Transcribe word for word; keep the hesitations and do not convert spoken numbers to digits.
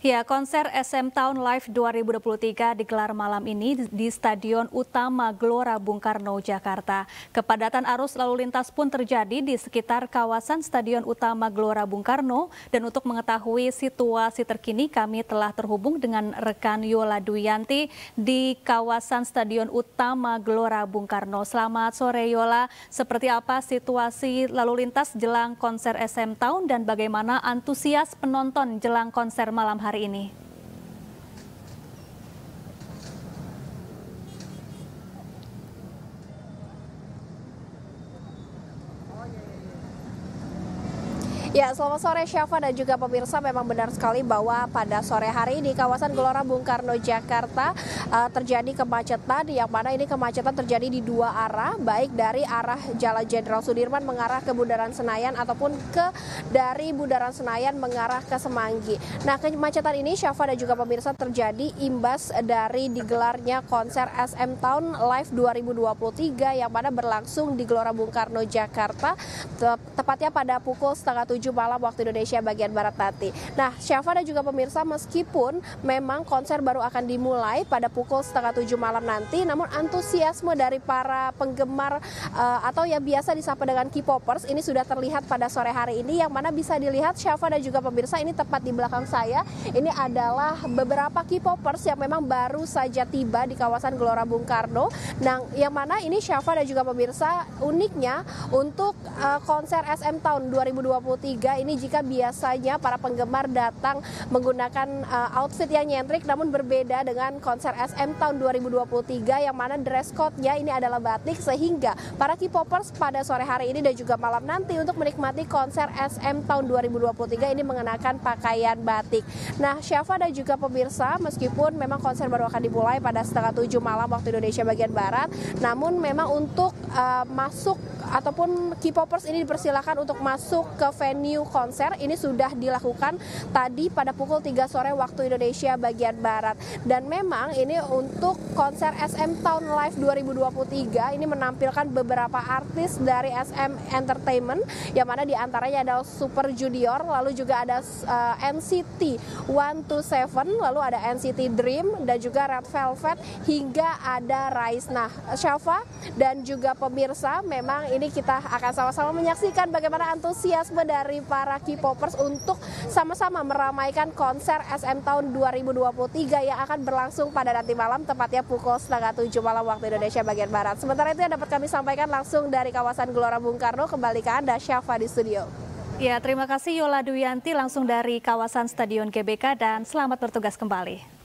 Ya, konser S M Town Live dua ribu dua puluh tiga digelar malam ini di Stadion Utama Gelora Bung Karno, Jakarta. Kepadatan arus lalu lintas pun terjadi di sekitar kawasan Stadion Utama Gelora Bung Karno. Dan untuk mengetahui situasi terkini, kami telah terhubung dengan rekan Yola Dwiyanti di kawasan Stadion Utama Gelora Bung Karno. Selamat sore Yola, seperti apa situasi lalu lintas jelang konser S M Town dan bagaimana antusias penonton jelang konser malam hari? hari ini. Ya, selamat sore Syafa dan juga pemirsa. Memang benar sekali bahwa pada sore hari di kawasan Gelora Bung Karno, Jakarta uh, terjadi kemacetan, yang mana ini kemacetan terjadi di dua arah, baik dari arah Jalan Jenderal Sudirman mengarah ke Bundaran Senayan ataupun ke dari Bundaran Senayan mengarah ke Semanggi. Nah, kemacetan ini Syafa dan juga pemirsa terjadi imbas dari digelarnya konser S M Town Live dua ribu dua puluh tiga yang mana berlangsung di Gelora Bung Karno, Jakarta, tep tepatnya pada pukul setengah tujuh malam waktu Indonesia bagian Barat nanti. Nah, Syafa dan juga pemirsa, meskipun memang konser baru akan dimulai pada pukul setengah tujuh malam nanti, namun antusiasme dari para penggemar uh, atau yang biasa disapa dengan K-popers ini sudah terlihat pada sore hari ini, yang mana bisa dilihat Syafa dan juga pemirsa, ini tepat di belakang saya ini adalah beberapa K-popers yang memang baru saja tiba di kawasan Gelora Bung Karno. Nah, yang mana ini Syafa dan juga pemirsa, uniknya untuk uh, konser S M Town dua ribu dua puluh tiga ini, jika biasanya para penggemar datang menggunakan uh, outfit yang nyentrik, namun berbeda dengan konser S M Town dua ribu dua puluh tiga yang mana dress code-nya ini adalah batik, sehingga para K-popers pada sore hari ini dan juga malam nanti untuk menikmati konser S M Town dua ribu dua puluh tiga ini mengenakan pakaian batik. Nah, Syafa dan juga pemirsa, meskipun memang konser baru akan dimulai pada setengah tujuh malam waktu Indonesia bagian Barat, namun memang untuk uh, masuk ataupun K-popers ini dipersilakan untuk masuk ke venue new konser ini sudah dilakukan tadi pada pukul tiga sore waktu Indonesia bagian Barat. Dan memang ini untuk konser S M Town Live dua ribu dua puluh tiga ini menampilkan beberapa artis dari S M Entertainment, yang mana diantaranya ada Super Junior, lalu juga ada uh, N C T seratus dua puluh tujuh, lalu ada N C T Dream dan juga Red Velvet, hingga ada Rise. Nah, Syafa dan juga pemirsa, memang ini kita akan sama-sama menyaksikan bagaimana antusiasme dari dari para K-popers untuk sama-sama meramaikan konser S M Town dua ribu dua puluh tiga yang akan berlangsung pada nanti malam, tepatnya pukul setengah tujuh malam waktu Indonesia bagian Barat. Sementara itu yang dapat kami sampaikan langsung dari kawasan Gelora Bung Karno. Kembali ke Anda Syafa di studio. Ya, terima kasih Yola Dwiyanti langsung dari kawasan Stadion G B K, dan selamat bertugas kembali.